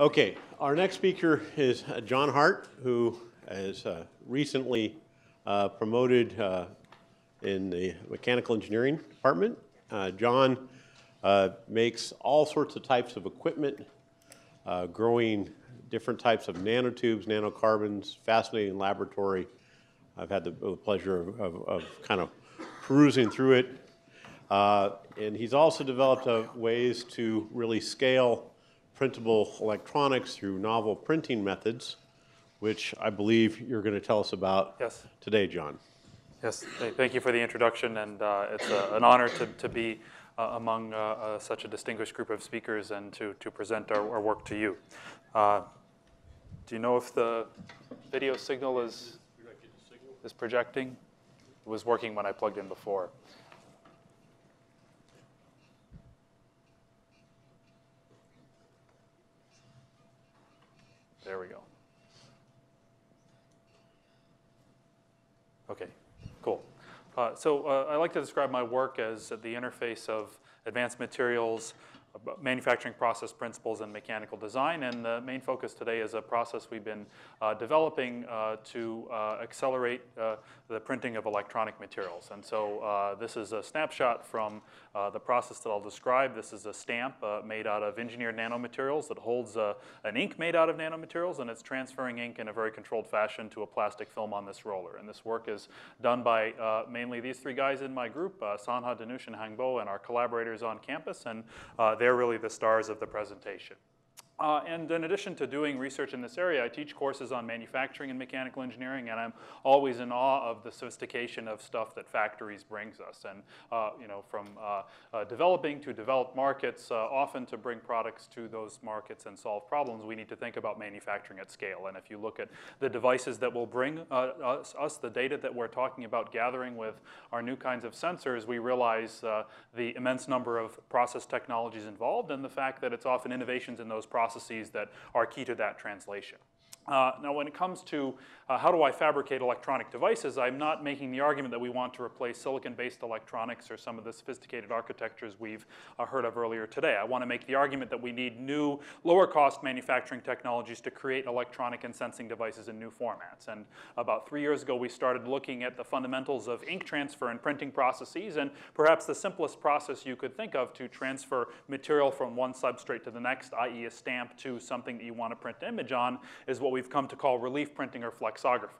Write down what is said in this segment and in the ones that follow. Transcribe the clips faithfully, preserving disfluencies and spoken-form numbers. Okay, our next speaker is uh, John Hart, who is uh, recently uh, promoted uh, in the mechanical engineering department. Uh, John uh, makes all sorts of types of equipment, uh, growing different types of nanotubes, nanocarbons, fascinating laboratory. I've had the pleasure of, of, of kind of perusing through it. Uh, and he's also developed uh, ways to really scale printable electronics through novel printing methods, which I believe you're going to tell us about yes. today, John. Yes, thank you for the introduction, and uh, it's a, an honor to, to be uh, among uh, uh, such a distinguished group of speakers and to, to present our, our work to you. Uh, do you know if the video signal is, is projecting? It was working when I plugged in before. There we go. Okay, cool. Uh, so uh, I like to describe my work as at the interface of advanced materials, manufacturing process principles, and mechanical design. And the main focus today is a process we've been uh, developing uh, to uh, accelerate uh, the printing of electronic materials. And so uh, this is a snapshot from uh, the process that I'll describe. This is a stamp uh, made out of engineered nanomaterials that holds uh, an ink made out of nanomaterials, and it's transferring ink in a very controlled fashion to a plastic film on this roller. And this work is done by uh, mainly these three guys in my group, uh, Sanha, Dhanush, and Hangbo, and our collaborators on campus. And uh, they're really the stars of the presentation. Uh, and in addition to doing research in this area, I teach courses on manufacturing and mechanical engineering, and I'm always in awe of the sophistication of stuff that factories brings us. And uh, you know, from uh, uh, developing to developed markets, uh, often to bring products to those markets and solve problems, we need to think about manufacturing at scale. And if you look at the devices that will bring uh, us, us the data that we're talking about gathering with our new kinds of sensors, we realize uh, the immense number of process technologies involved and the fact that it's often innovations in those processes processes that are key to that translation. Uh, now, when it comes to uh, how do I fabricate electronic devices, I'm not making the argument that we want to replace silicon-based electronics or some of the sophisticated architectures we've uh, heard of earlier today. I want to make the argument that we need new, lower-cost manufacturing technologies to create electronic and sensing devices in new formats. And about three years ago, we started looking at the fundamentals of ink transfer and printing processes, and perhaps the simplest process you could think of to transfer material from one substrate to the next, that is a stamp, to something that you want to print an image on, is what we've come to call relief printing or flexography.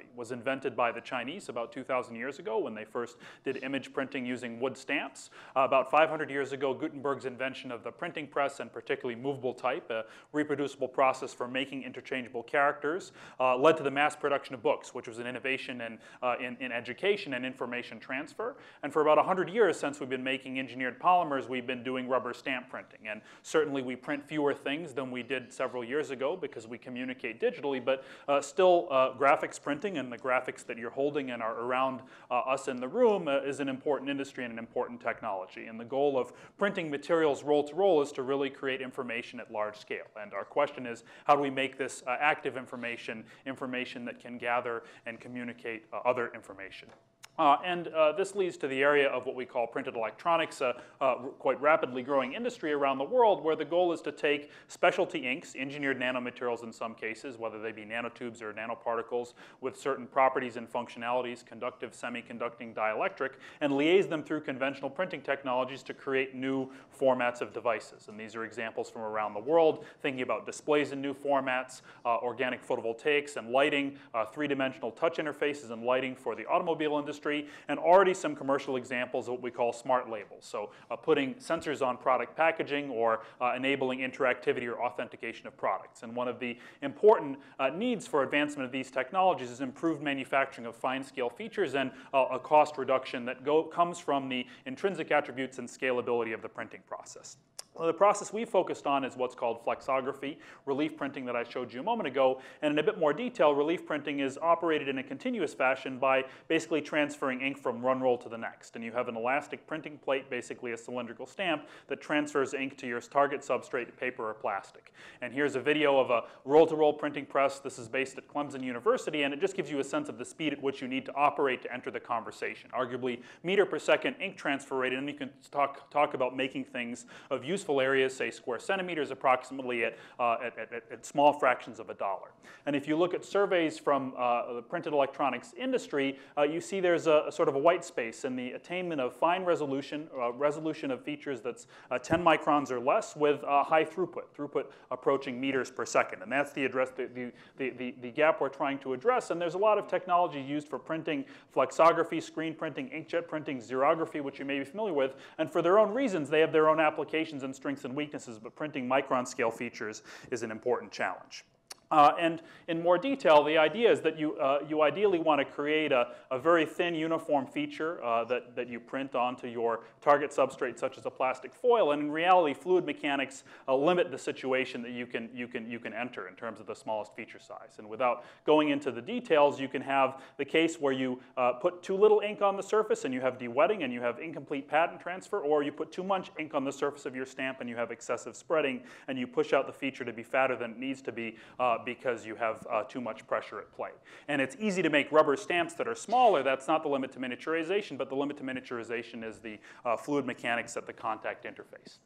It was invented by the Chinese about two thousand years ago when they first did image printing using wood stamps. Uh, about five hundred years ago, Gutenberg's invention of the printing press, and particularly movable type, a reproducible process for making interchangeable characters, uh, led to the mass production of books, which was an innovation in, uh, in, in education and information transfer. And for about one hundred years since we've been making engineered polymers, we've been doing rubber stamp printing. And certainly we print fewer things than we did several years ago because we communicate digitally, but uh, still uh, graphics printing and the graphics that you're holding and are around uh, us in the room uh, is an important industry and an important technology. And the goal of printing materials roll to roll is to really create information at large scale. And our question is, how do we make this uh, active information, information that can gather and communicate uh, other information? Uh, and uh, this leads to the area of what we call printed electronics, a uh, uh, quite rapidly growing industry around the world where the goal is to take specialty inks, engineered nanomaterials in some cases, whether they be nanotubes or nanoparticles with certain properties and functionalities, conductive, semiconducting, dielectric, and liaise them through conventional printing technologies to create new formats of devices. And these are examples from around the world, thinking about displays in new formats, uh, organic photovoltaics and lighting, uh, three-dimensional touch interfaces and lighting for the automobile industry, and already some commercial examples of what we call smart labels. So uh, putting sensors on product packaging or uh, enabling interactivity or authentication of products. And one of the important uh, needs for advancement of these technologies is improved manufacturing of fine-scale features and uh, a cost reduction that go, comes from the intrinsic attributes and scalability of the printing process. Well, the process we focused on is what's called flexography, relief printing that I showed you a moment ago. And in a bit more detail, relief printing is operated in a continuous fashion by basically transferring ink from one roll to the next. And you have an elastic printing plate, basically a cylindrical stamp, that transfers ink to your target substrate, paper or plastic. And here's a video of a roll-to-roll printing press. This is based at Clemson University, and it just gives you a sense of the speed at which you need to operate to enter the conversation. Arguably, meter per second ink transfer rate, and then you can talk, talk about making things of use useful areas, say square centimeters, approximately at, uh, at, at, at small fractions of a dollar. And if you look at surveys from uh, the printed electronics industry, uh, you see there's a, a sort of a white space in the attainment of fine resolution, uh, resolution of features that's uh, ten microns or less with uh, high throughput, throughput approaching meters per second. And that's the, address, the, the, the, the gap we're trying to address. And there's a lot of technology used for printing, flexography, screen printing, inkjet printing, xerography, which you may be familiar with. And for their own reasons, they have their own applications and strengths and weaknesses, but printing micron scale features is an important challenge. Uh, and in more detail, the idea is that you, uh, you ideally want to create a, a very thin uniform feature uh, that, that you print onto your target substrate, such as a plastic foil. And in reality, fluid mechanics uh, limit the situation that you can, you, can, you can enter in terms of the smallest feature size. And without going into the details, you can have the case where you uh, put too little ink on the surface and you have dewetting and you have incomplete pattern transfer, or you put too much ink on the surface of your stamp and you have excessive spreading and you push out the feature to be fatter than it needs to be. Uh, because you have uh, too much pressure at play. And it's easy to make rubber stamps that are smaller. That's not the limit to miniaturization, but the limit to miniaturization is the uh, fluid mechanics at the contact interface.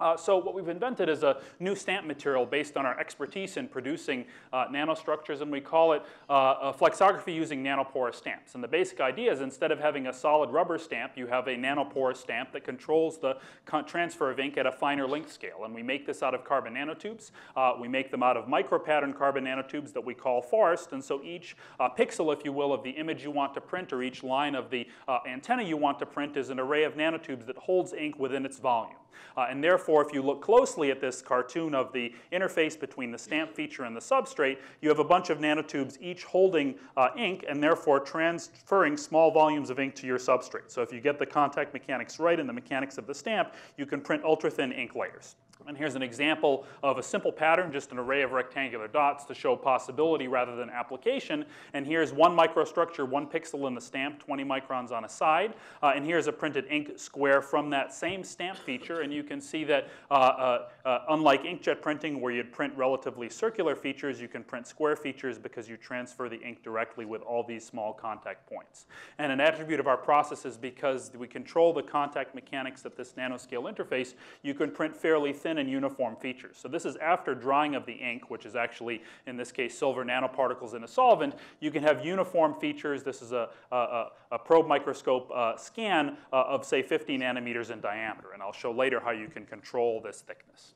Uh, so what we've invented is a new stamp material based on our expertise in producing uh, nanostructures, and we call it uh, flexography using nanoporous stamps. And the basic idea is instead of having a solid rubber stamp, you have a nanoporous stamp that controls the con transfer of ink at a finer length scale. And we make this out of carbon nanotubes. Uh, we make them out of micropattern carbon nanotubes that we call forest. And so each uh, pixel, if you will, of the image you want to print or each line of the uh, antenna you want to print is an array of nanotubes that holds ink within its volume. Uh, and therefore, if you look closely at this cartoon of the interface between the stamp feature and the substrate, you have a bunch of nanotubes each holding uh, ink and therefore transferring small volumes of ink to your substrate. So if you get the contact mechanics right and the mechanics of the stamp, you can print ultra-thin ink layers. And here's an example of a simple pattern, just an array of rectangular dots to show possibility rather than application. And here's one microstructure, one pixel in the stamp, twenty microns on a side. Uh, and here's a printed ink square from that same stamp feature. And you can see that uh, uh, uh, unlike inkjet printing, where you'd print relatively circular features, you can print square features because you transfer the ink directly with all these small contact points. And an attribute of our process is because we control the contact mechanics at this nanoscale interface, you can print fairly thin and uniform features. So this is after drying of the ink, which is actually, in this case, silver nanoparticles in a solvent. You can have uniform features. This is a, a, a probe microscope uh, scan uh, of, say, fifty nanometers in diameter. And I'll show later how you can control this thickness.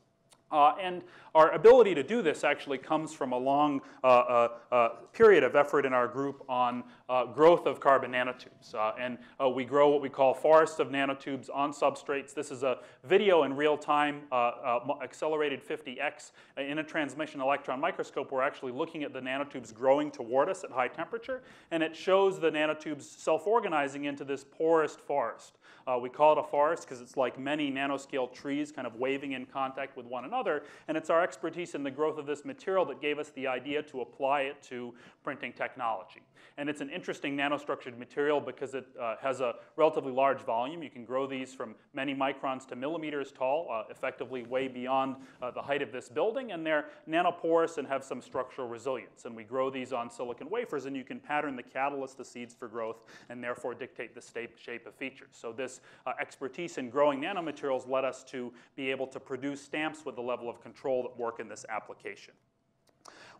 Uh, and our ability to do this actually comes from a long uh, uh, uh, period of effort in our group on uh, growth of carbon nanotubes. Uh, and uh, we grow what we call forests of nanotubes on substrates. This is a video in real time, uh, uh, accelerated fifty X in a transmission electron microscope. We're actually looking at the nanotubes growing toward us at high temperature. And it shows the nanotubes self-organizing into this porous forest. Uh, we call it a forest because it's like many nanoscale trees kind of waving in contact with one another. And it's our expertise in the growth of this material that gave us the idea to apply it to printing technology. And it's an interesting nanostructured material because it uh, has a relatively large volume. You can grow these from many microns to millimeters tall, uh, effectively way beyond uh, the height of this building. And they're nanoporous and have some structural resilience. And we grow these on silicon wafers. And you can pattern the catalyst, the seeds for growth, and therefore dictate the shape of features. So this uh, expertise in growing nanomaterials led us to be able to produce stamps with the level of control that work in this application.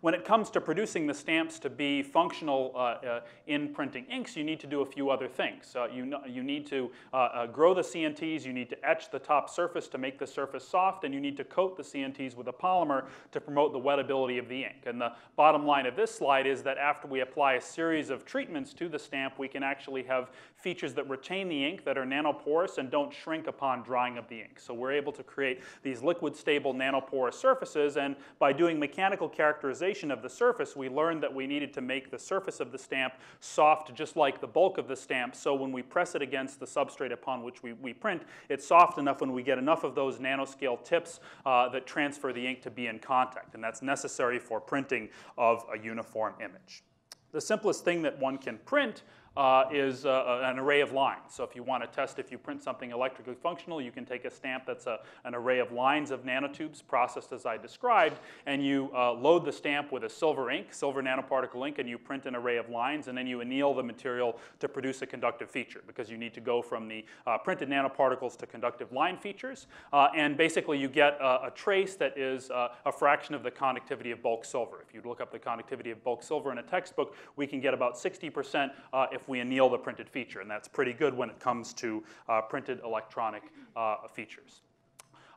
When it comes to producing the stamps to be functional uh, uh, in printing inks, you need to do a few other things. Uh, you, know, you need to uh, uh, grow the C N Ts, you need to etch the top surface to make the surface soft, and you need to coat the C N Ts with a polymer to promote the wettability of the ink. And the bottom line of this slide is that after we apply a series of treatments to the stamp, we can actually have features that retain the ink that are nanoporous and don't shrink upon drying of the ink. So we're able to create these liquid-stable nanoporous surfaces, and by doing mechanical characterization of the surface, we learned that we needed to make the surface of the stamp soft just like the bulk of the stamp, so when we press it against the substrate upon which we, we print, it's soft enough when we get enough of those nanoscale tips uh, that transfer the ink to be in contact, and that's necessary for printing of a uniform image. The simplest thing that one can print uh, is uh, an array of lines. So if you want to test if you print something electrically functional, you can take a stamp that's a, an array of lines of nanotubes processed as I described, and you uh, load the stamp with a silver ink, silver nanoparticle ink, and you print an array of lines, and then you anneal the material to produce a conductive feature, because you need to go from the uh, printed nanoparticles to conductive line features. Uh, and basically, you get a, a trace that is uh, a fraction of the conductivity of bulk silver. If you look up the conductivity of bulk silver in a textbook, we can get about sixty percent uh, if we anneal the printed feature. And that's pretty good when it comes to uh, printed electronic uh, features.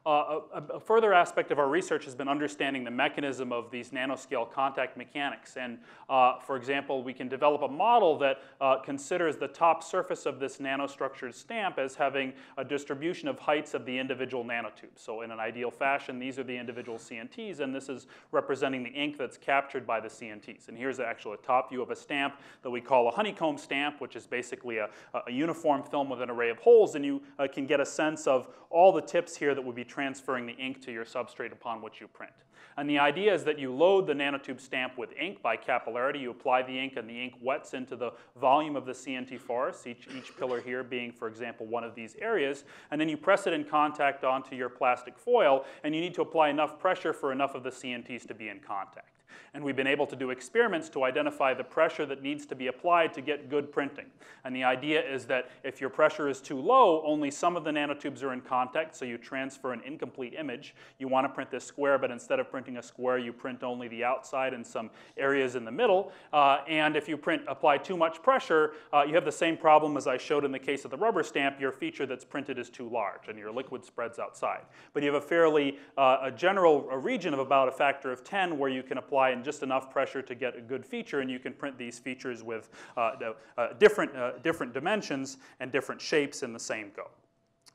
Uh, a, a further aspect of our research has been understanding the mechanism of these nanoscale contact mechanics. And uh, for example, we can develop a model that uh, considers the top surface of this nanostructured stamp as having a distribution of heights of the individual nanotubes. So in an ideal fashion, these are the individual C N Ts, and this is representing the ink that's captured by the C N Ts. And here's actually a top view of a stamp that we call a honeycomb stamp, which is basically a, a uniform film with an array of holes. And you uh, can get a sense of all the tips here that would be transferring the ink to your substrate upon which you print. And the idea is that you load the nanotube stamp with ink by capillarity. You apply the ink, and the ink wets into the volume of the C N T forest, each, each pillar here being, for example, one of these areas. And then you press it in contact onto your plastic foil, and you need to apply enough pressure for enough of the C N Ts to be in contact. And we've been able to do experiments to identify the pressure that needs to be applied to get good printing. And the idea is that if your pressure is too low, only some of the nanotubes are in contact, so you transfer an incomplete image. You want to print this square, but instead of printing a square, you print only the outside and some areas in the middle. Uh, and if you print, apply too much pressure, uh, you have the same problem as I showed in the case of the rubber stamp. Your feature that's printed is too large, and your liquid spreads outside. But you have a fairly uh, a general a region of about a factor of ten where you can apply and just enough pressure to get a good feature, and you can print these features with uh, uh, different, uh, different dimensions and different shapes in the same go.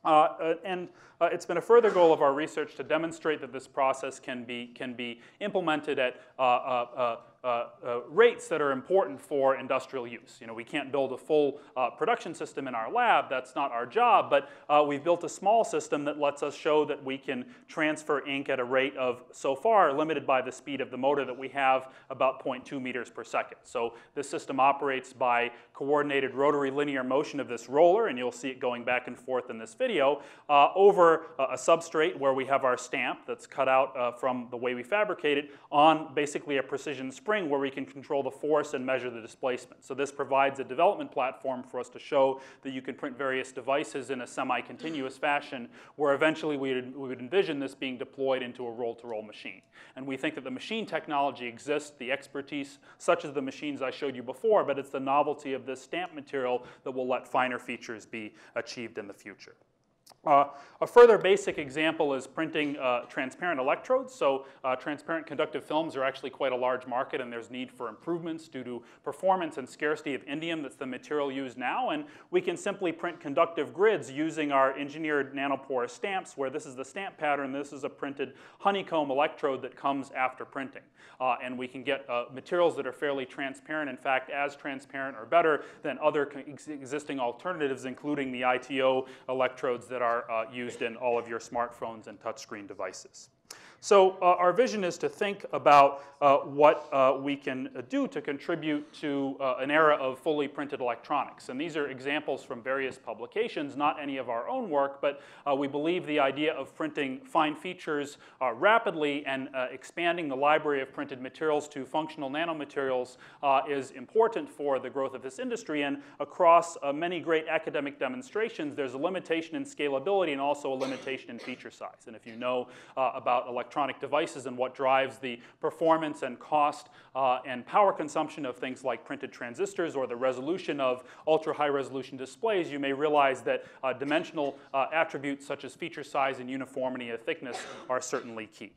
Uh, and uh, it's been a further goal of our research to demonstrate that this process can be, can be implemented at uh, uh, Uh, uh, rates that are important for industrial use. You know, we can't build a full uh, production system in our lab. That's not our job, but uh, we've built a small system that lets us show that we can transfer ink at a rate of, so far, limited by the speed of the motor that we have, about zero point two meters per second. So this system operates by coordinated rotary linear motion of this roller, and you'll see it going back and forth in this video, uh, over a, a substrate where we have our stamp that's cut out uh, from the way we fabricate it on basically a precision spring where we can control the force and measure the displacement. So this provides a development platform for us to show that you can print various devices in a semi-continuous fashion, where eventually we would, we would envision this being deployed into a roll-to-roll machine. And we think that the machine technology exists, the expertise, such as the machines I showed you before, but it's the novelty of this stamp material that will let finer features be achieved in the future. Uh, a further basic example is printing uh, transparent electrodes. So uh, transparent conductive films are actually quite a large market, and there's need for improvements due to performance and scarcity of indium. That's the material used now. And we can simply print conductive grids using our engineered nanopore stamps, where this is the stamp pattern. This is a printed honeycomb electrode that comes after printing. Uh, and we can get uh, materials that are fairly transparent, in fact, as transparent or better than other ex existing alternatives, including the I T O electrodes that are Uh, used in all of your smartphones and touchscreen devices. So uh, our vision is to think about uh, what uh, we can do to contribute to uh, an era of fully printed electronics. And these are examples from various publications, not any of our own work, but uh, we believe the idea of printing fine features uh, rapidly and uh, expanding the library of printed materials to functional nanomaterials uh, is important for the growth of this industry. And across uh, many great academic demonstrations, there's a limitation in scalability and also a limitation in feature size. And if you know uh, about electronic devices and what drives the performance and cost uh, and power consumption of things like printed transistors or the resolution of ultra-high resolution displays, you may realize that uh, dimensional uh, attributes such as feature size and uniformity of thickness are certainly key.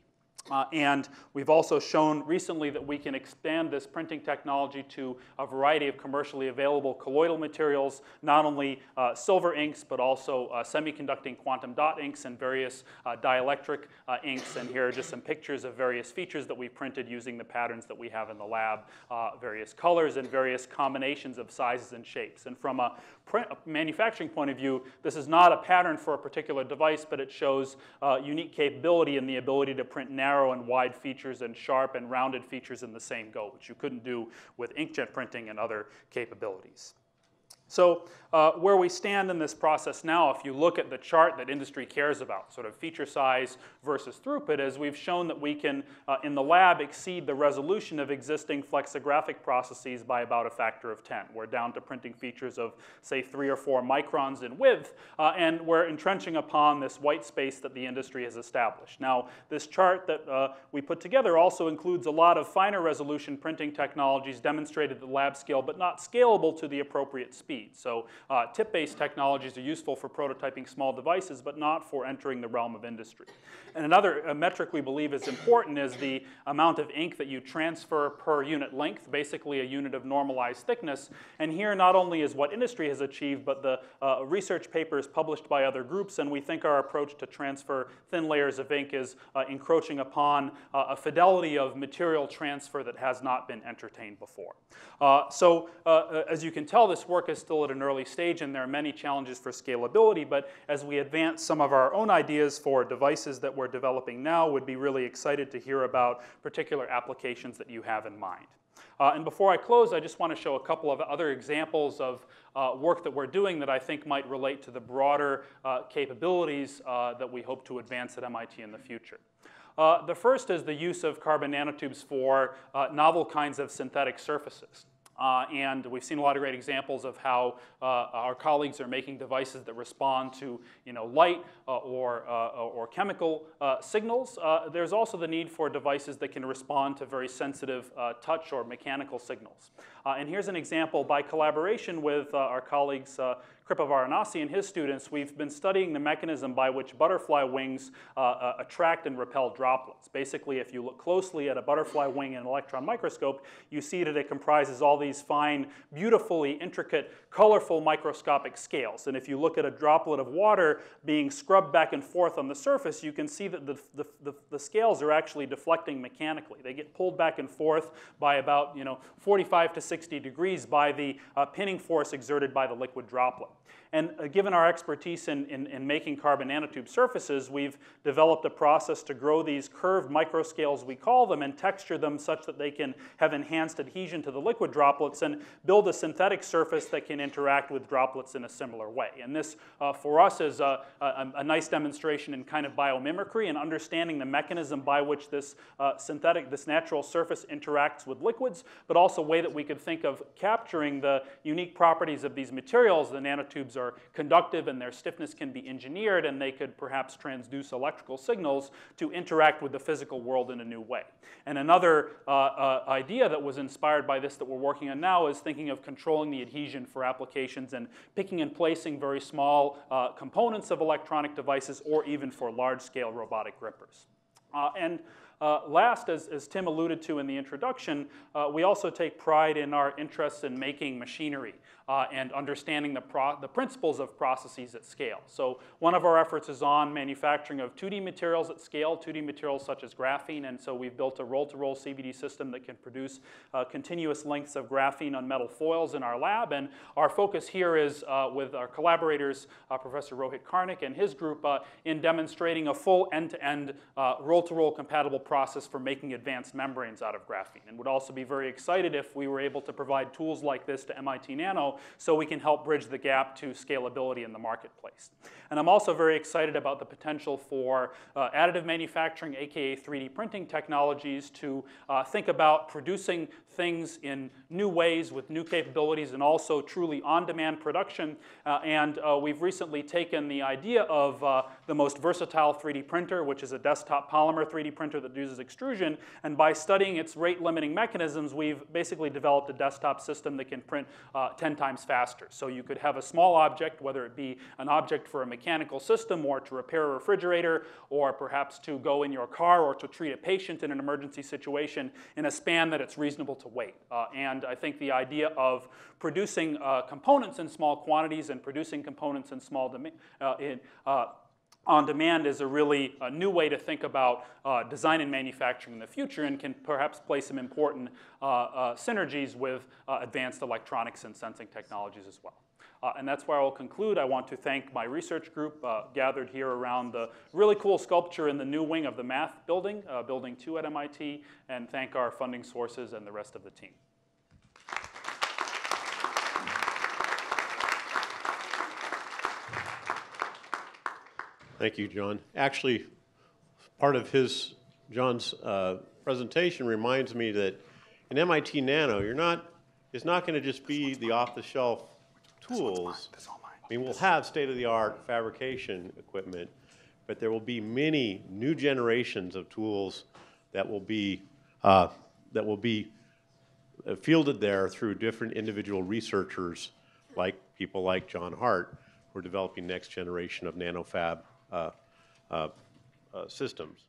Uh, and we've also shown recently that we can expand this printing technology to a variety of commercially available colloidal materials, not only uh, silver inks, but also uh, semiconducting quantum dot inks and various uh, dielectric uh, inks. And here are just some pictures of various features that we printed using the patterns that we have in the lab, uh, various colors and various combinations of sizes and shapes. And from a print manufacturing point of view, this is not a pattern for a particular device, but it shows uh, unique capability and the ability to print narrow and wide features and sharp and rounded features in the same go, which you couldn't do with inkjet printing and other capabilities. So uh, where we stand in this process now, if you look at the chart that industry cares about, sort of feature size versus throughput, is we've shown that we can, uh, in the lab, exceed the resolution of existing flexographic processes by about a factor of ten. We're down to printing features of, say, three or four microns in width, uh, and we're entrenching upon this white space that the industry has established. Now, this chart that uh, we put together also includes a lot of finer resolution printing technologies demonstrated at lab scale, but not scalable to the appropriate speed. So uh, tip-based technologies are useful for prototyping small devices, but not for entering the realm of industry. And another uh, metric we believe is important is the amount of ink that you transfer per unit length, basically a unit of normalized thickness. And here not only is what industry has achieved, but the uh, research papers published by other groups, and we think our approach to transfer thin layers of ink is uh, encroaching upon uh, a fidelity of material transfer that has not been entertained before. Uh, so uh, as you can tell, this work is still at an early stage, and there are many challenges for scalability, but as we advance some of our own ideas for devices that we're developing now, we'd be really excited to hear about particular applications that you have in mind. Uh, and before I close, I just want to show a couple of other examples of uh, work that we're doing that I think might relate to the broader uh, capabilities uh, that we hope to advance at M I T in the future. Uh, the first is the use of carbon nanotubes for uh, novel kinds of synthetic surfaces. Uh, and we've seen a lot of great examples of how uh, our colleagues are making devices that respond to, you know, light uh, or, uh, or chemical uh, signals. Uh, there's also the need for devices that can respond to very sensitive uh, touch or mechanical signals. Uh, and here's an example by collaboration with uh, our colleagues uh, Kripo Varanasi and his students. We've been studying the mechanism by which butterfly wings uh, uh, attract and repel droplets. Basically, if you look closely at a butterfly wing in an electron microscope, you see that it comprises all these fine, beautifully intricate, colorful microscopic scales. And if you look at a droplet of water being scrubbed back and forth on the surface, you can see that the, the, the, the scales are actually deflecting mechanically. They get pulled back and forth by about, you know, forty-five to sixty degrees by the uh, pinning force exerted by the liquid droplet. And uh, given our expertise in, in, in making carbon nanotube surfaces, we've developed a process to grow these curved microscales, we call them, and texture them such that they can have enhanced adhesion to the liquid droplets and build a synthetic surface that can interact with droplets in a similar way. And this, uh, for us, is a, a, a nice demonstration in kind of biomimicry and understanding the mechanism by which this uh, synthetic, this natural surface interacts with liquids, but also a way that we could think of capturing the unique properties of these materials. The nanotubes are conductive and their stiffness can be engineered, and they could perhaps transduce electrical signals to interact with the physical world in a new way. And another uh, uh, idea that was inspired by this that we're working on now is thinking of controlling the adhesion for applications and picking and placing very small uh, components of electronic devices, or even for large-scale robotic grippers. Uh, and Uh, last, as, as Tim alluded to in the introduction, uh, we also take pride in our interests in making machinery uh, and understanding the, pro the principles of processes at scale. So one of our efforts is on manufacturing of two D materials at scale, two D materials such as graphene, and so we've built a roll-to-roll C V D system that can produce uh, continuous lengths of graphene on metal foils in our lab. And our focus here is uh, with our collaborators, uh, Professor Rohit Karnik and his group, uh, in demonstrating a full end-to-end uh, roll-to-roll compatible process for making advanced membranes out of graphene, and would also be very excited if we were able to provide tools like this to M I T Nano so we can help bridge the gap to scalability in the marketplace. And I'm also very excited about the potential for uh, additive manufacturing, aka three D printing technologies, to uh, think about producing things in new ways with new capabilities, and also truly on-demand production. Uh, and uh, we've recently taken the idea of uh, the most versatile three D printer, which is a desktop polymer three D printer that uses extrusion, and by studying its rate-limiting mechanisms, we've basically developed a desktop system that can print uh, ten times faster. So you could have a small object, whether it be an object for a mechanical system or to repair a refrigerator or perhaps to go in your car or to treat a patient in an emergency situation, in a span that it's reasonable to wait. Uh, and I think the idea of producing uh, components in small quantities and producing components in small uh, in uh, on demand is a really a new way to think about uh, design and manufacturing in the future, and can perhaps play some important uh, uh, synergies with uh, advanced electronics and sensing technologies as well. Uh, and that's where I will conclude. I want to thank my research group uh, gathered here around the really cool sculpture in the new wing of the math building, uh, building two at M I T, and thank our funding sources and the rest of the team. Thank you, John. Actually, part of his John's uh, presentation reminds me that in M I T Nano, you're not it's not going to just be the off-the-shelf tools. I mean, we'll have state-of-the-art fabrication equipment, but there will be many new generations of tools that will be uh, that will be fielded there through different individual researchers, like people like John Hart, who are developing next generation of nanofab uh, uh, uh, systems.